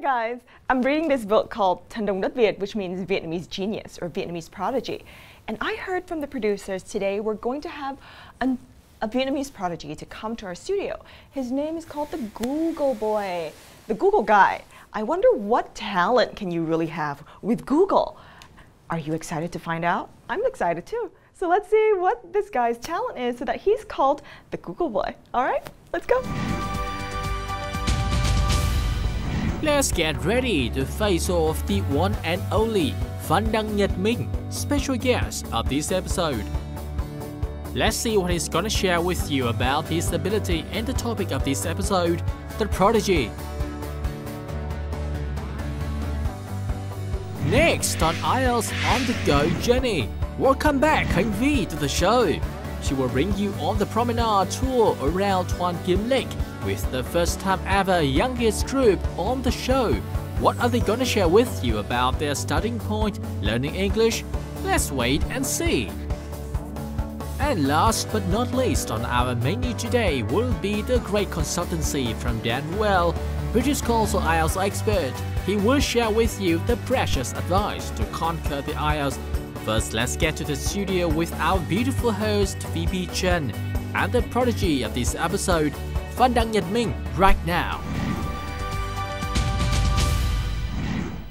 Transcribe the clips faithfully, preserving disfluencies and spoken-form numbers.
Hi guys, I'm reading this book called Thần Đồng Đất Việt, which means Vietnamese genius or Vietnamese prodigy. And I heard from the producers today we're going to have an, a Vietnamese prodigy to come to our studio. His name is called the Google Boy, the Google Guy. I wonder what talent can you really have with Google? Are you excited to find out? I'm excited too. So let's see what this guy's talent is so that he's called the Google Boy. All right, let's go. Let's get ready to face off the one and only Phan Đăng Nhật Minh, special guest of this episode. Let's see what he's gonna share with you about his ability and the topic of this episode, the prodigy. Next on I E L T S on the Go journey, welcome back Khánh Vy to the show. She will bring you on the promenade tour around Hoan Kiem Lake with the first time ever youngest group on the show. What are they gonna share with you about their starting point learning English? Let's wait and see. And last but not least on our menu today will be the great consultancy from Dan Well, British Council I E L T S expert. He will share with you the precious advice to conquer the I E L T S. First, let's get to the studio with our beautiful host Phoebe Chen and the prodigy of this episode, Phan Đăng Nhật Minh, right now.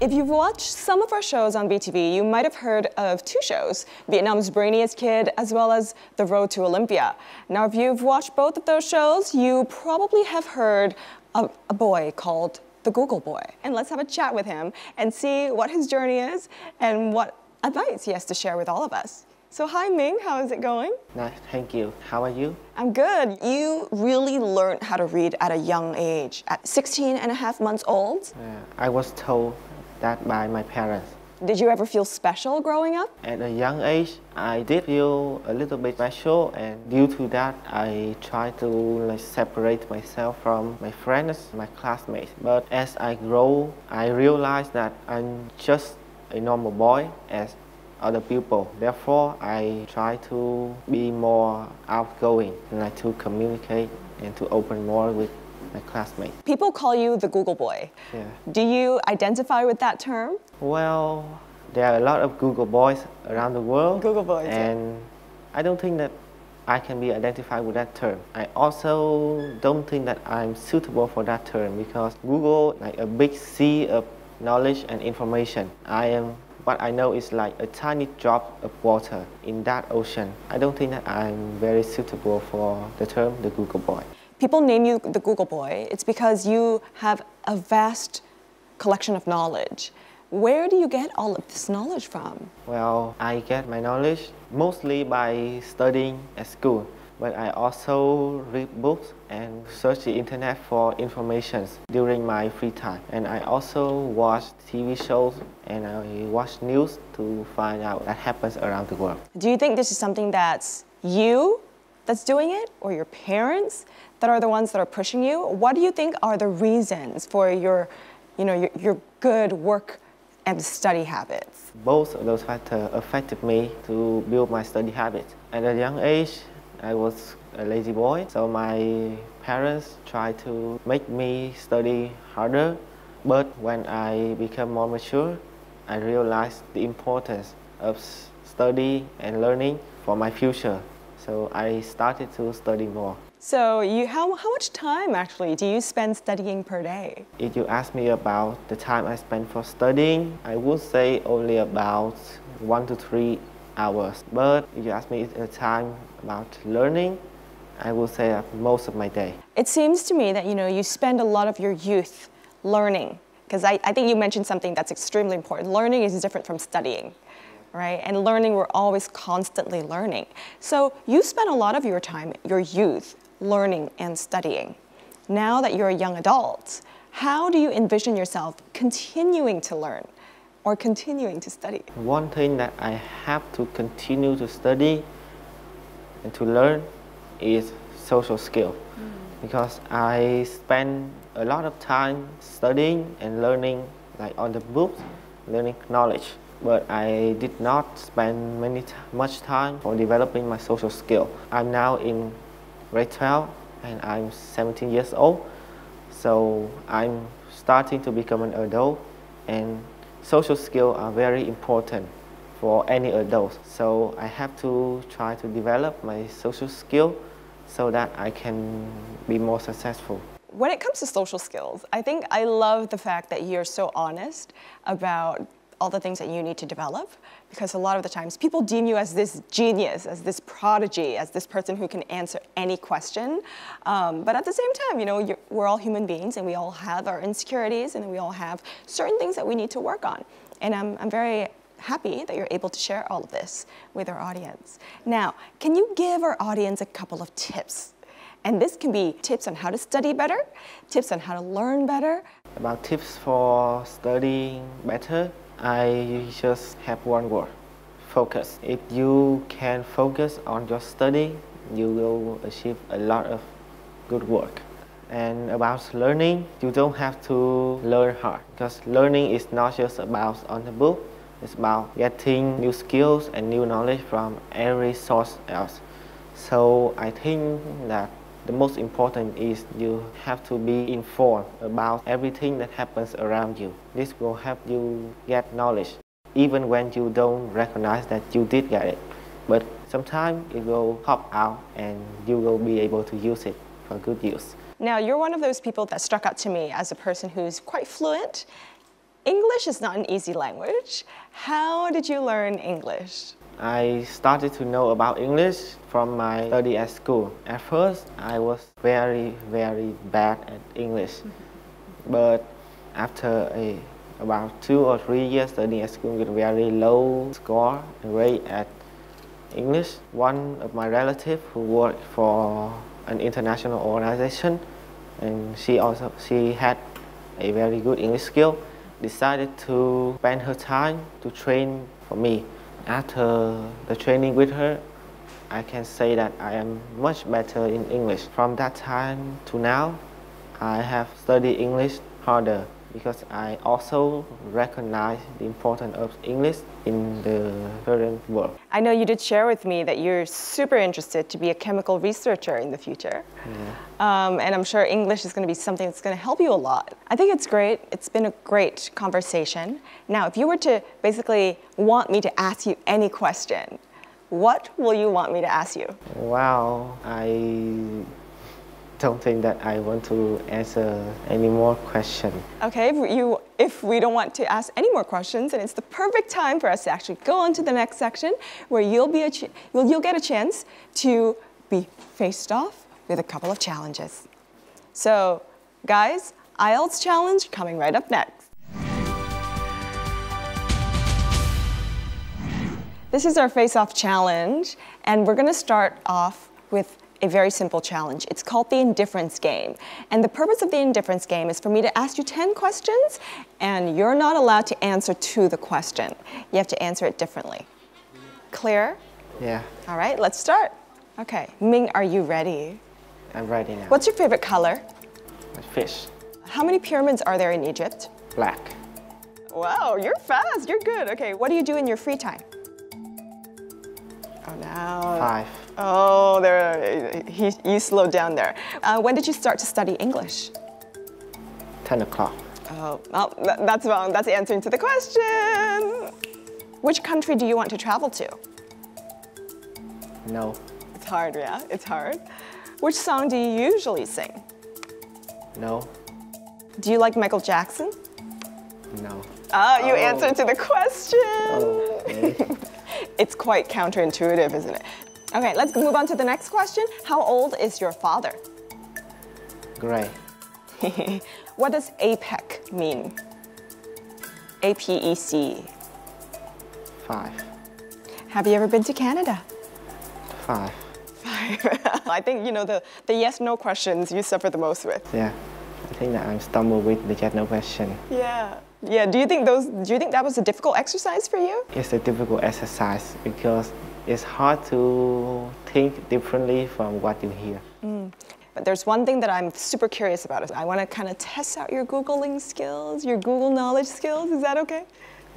If you've watched some of our shows on V T V, you might have heard of two shows, Vietnam's Brainiest Kid as well as The Road to Olympia. Now, if you've watched both of those shows, you probably have heard of a boy called the Google Boy. And let's have a chat with him and see what his journey is and what advice he has to share with all of us. So hi Ming, how is it going? Nice, thank you. How are you? I'm good. You really learned how to read at a young age, at sixteen and a half months old? Uh, I was told that by my parents. Did you ever feel special growing up? At a young age, I did feel a little bit special, and due to that, I tried to like, separate myself from my friends, my classmates. But as I grow, I realized that I'm just a normal boy as other people. Therefore, I try to be more outgoing and like to communicate and to open more with my classmates. People call you the Google Boy. Yeah. Do you identify with that term? Well, there are a lot of Google Boys around the world. Google Boys. And yeah. I don't think that I can be identified with that term. I also don't think that I'm suitable for that term because Google, like a big sea of knowledge and information. I am What I know is like a tiny drop of water in that ocean. I don't think that I'm very suitable for the term the Google Boy. People name you the Google Boy. It's because you have a vast collection of knowledge. Where do you get all of this knowledge from? Well, I get my knowledge mostly by studying at school, but I also read books and search the internet for information during my free time. And I also watch T V shows and I watch news to find out what happens around the world. Do you think this is something that's you that's doing it, or your parents that are the ones that are pushing you? What do you think are the reasons for your, you know, your, your good work and study habits? Both of those factors affected me to build my study habits. At a young age, I was a lazy boy, so my parents tried to make me study harder. But when I became more mature, I realized the importance of study and learning for my future. So I started to study more. So you, how, how much time actually do you spend studying per day? If you ask me about the time I spend for studying, I would say only about one to three hours. But if you ask me the time about learning, I will say that most of my day. It seems to me that, you know, you spend a lot of your youth learning, because I, I think you mentioned something that's extremely important. Learning is different from studying, right? And learning, we're always constantly learning. So you spent a lot of your time, your youth, learning and studying. Now that you're a young adult, how do you envision yourself continuing to learn or continuing to study? One thing that I have to continue to study and to learn is social skill. Mm. Because I spend a lot of time studying and learning, like on the books, learning knowledge. But I did not spend many much time on developing my social skill. I'm now in grade twelve and I'm seventeen years old. So I'm starting to become an adult, and social skills are very important for any adult. So I have to try to develop my social skill so that I can be more successful. When it comes to social skills, I think I love the fact that you're so honest about all the things that you need to develop, because a lot of the times people deem you as this genius, as this prodigy, as this person who can answer any question. Um, but at the same time, you know, you're, we're all human beings and we all have our insecurities and we all have certain things that we need to work on. And I'm, I'm very happy that you're able to share all of this with our audience. Now, can you give our audience a couple of tips? And this can be tips on how to study better, tips on how to learn better. About tips for studying better, I just have one word: focus. If you can focus on your study, you will achieve a lot of good work. And about learning, you don't have to learn hard, because learning is not just about on the book, it's about getting new skills and new knowledge from every source else. So I think that the most important is you have to be informed about everything that happens around you. This will help you get knowledge, even when you don't recognize that you did get it. But sometimes it will pop out and you will be able to use it for good use. Now, you're one of those people that struck out to me as a person who's quite fluent. English is not an easy language. How did you learn English? I started to know about English from my study at school. At first, I was very, very bad at English. But after a, about two or three years studying at school with a very low score and rate at English, one of my relatives who worked for an international organization, and she also she had a very good English skill, decided to spend her time to train for me. After the training with her, I can say that I am much better in English. From that time to now, I have studied English harder because I also recognize the importance of English in the current world. I know you did share with me that you're super interested to be a chemical researcher in the future. Yeah. Um, and I'm sure English is going to be something that's going to help you a lot. I think it's great. It's been a great conversation. Now, if you were to basically want me to ask you any question, what will you want me to ask you? Wow, I... I don't think that I want to answer any more questions. Okay, if, you, if we don't want to ask any more questions, then it's the perfect time for us to actually go on to the next section where you'll, be a ch you'll, you'll get a chance to be faced off with a couple of challenges. So, guys, I E L T S challenge coming right up next. This is our face-off challenge, and we're going to start off with a very simple challenge. It's called the indifference game. And the purpose of the indifference game is for me to ask you ten questions, and you're not allowed to answer to the question. You have to answer it differently. Clear? Yeah. All right, let's start. Okay, Ming, are you ready? I'm ready now. What's your favorite color? Fish. How many pyramids are there in Egypt? Black. Wow, you're fast, you're good. Okay, what do you do in your free time? Oh, now. Five. Oh, there, he, he slowed down there. Uh, when did you start to study English? ten o'clock. Oh, well, that's wrong. That's answering to the question. Which country do you want to travel to? No. It's hard, yeah, it's hard. Which song do you usually sing? No. Do you like Michael Jackson? No. Ah, you oh. answered to the question. Oh, okay. It's quite counterintuitive, isn't it? Okay, let's move on to the next question. How old is your father? Gray. What does APEC mean? A P E C. Five. Have you ever been to Canada? Five. Five. I think, you know, the, the yes-no questions you suffer the most with. Yeah, I think that I'm stumbled with the yes-no question. Yeah. Yeah, do you think those, do you think that was a difficult exercise for you? It's a difficult exercise because it's hard to think differently from what you hear. Mm. But there's one thing that I'm super curious about is I want to kind of test out your Googling skills, your Google knowledge skills. Is that okay?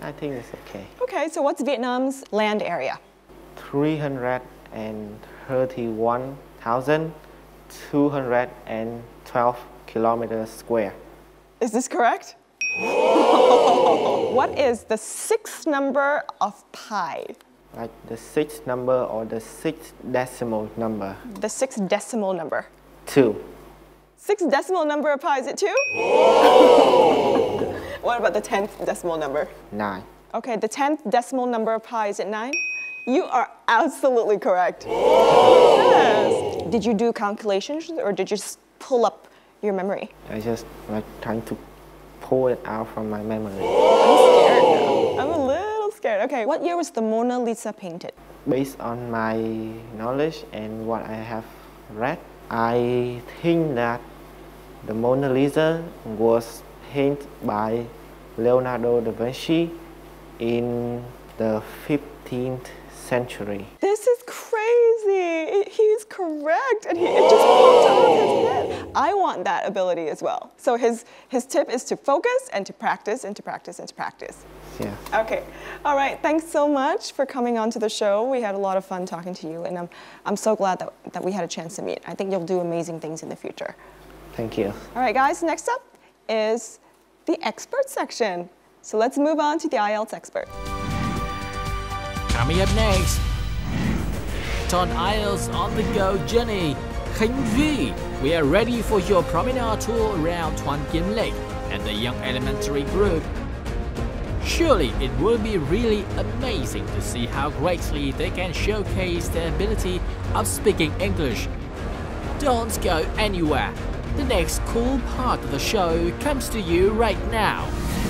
I think it's okay. Okay, so what's Vietnam's land area? three hundred thirty-one thousand two hundred twelve kilometers square. Is this correct? What is the sixth number of pi? Like the sixth number or the sixth decimal number? The sixth decimal number. Two. Sixth decimal number of pi, is it two? What about the tenth decimal number? Nine. Okay, the tenth decimal number of pi, is it nine? You are absolutely correct. Yes. Did you do calculations or did you just pull up your memory? I just like trying to pull it out from my memory. I'm scared now. I'm a little scared. Okay, what year was the Mona Lisa painted? Based on my knowledge and what I have read, I think that the Mona Lisa was painted by Leonardo da Vinci in the fifteenth century. This is crazy. It, he's correct, and he, it just popped out of his head. I want that ability as well. So his his tip is to focus and to practice and to practice and to practice. Yeah. Okay. All right. Thanks so much for coming on to the show. We had a lot of fun talking to you, and I'm I'm so glad that that we had a chance to meet. I think you'll do amazing things in the future. Thank you. All right, guys. Next up is the expert section. So let's move on to the I E L T S expert. Coming up next, it's on I E L T S on the Go journey. Khánh Vy, we are ready for your promenade tour around Hoan Kiem Lake and the young elementary group. Surely it will be really amazing to see how greatly they can showcase their ability of speaking English. Don't go anywhere. The next cool part of the show comes to you right now.